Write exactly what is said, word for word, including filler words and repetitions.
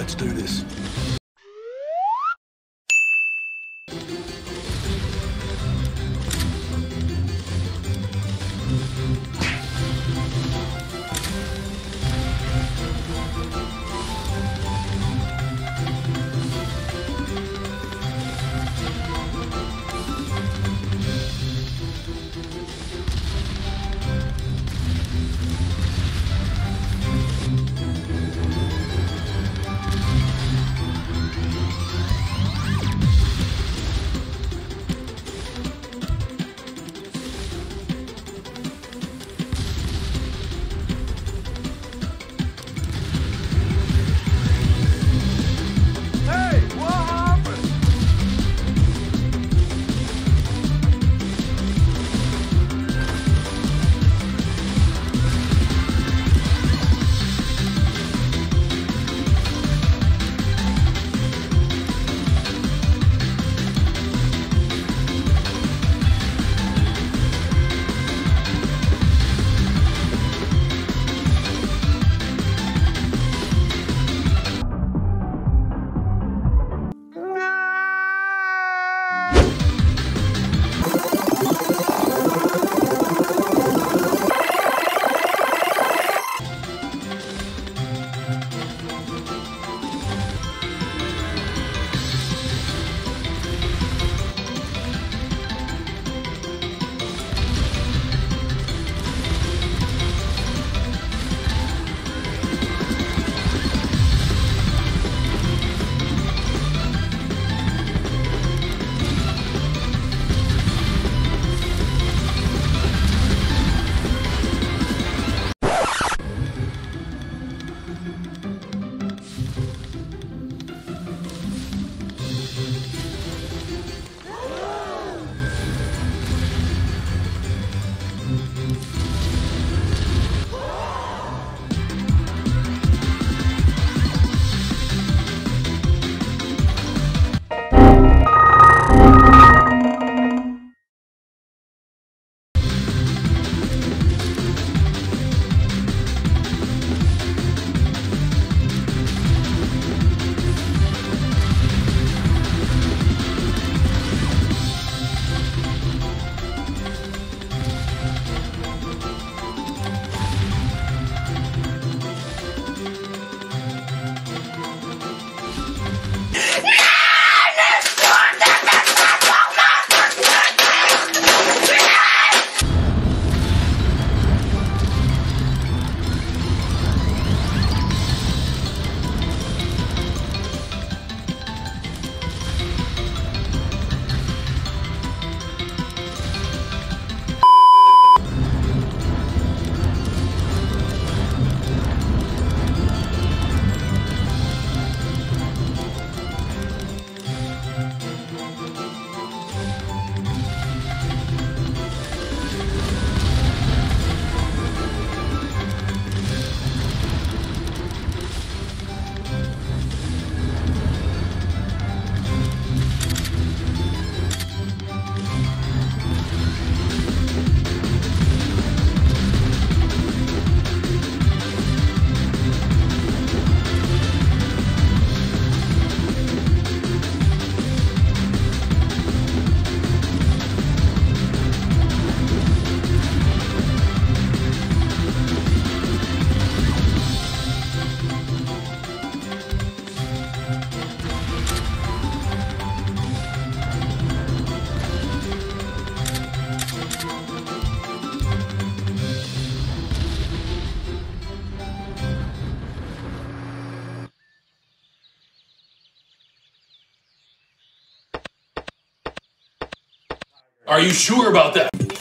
Let's do this. Are you sure about that?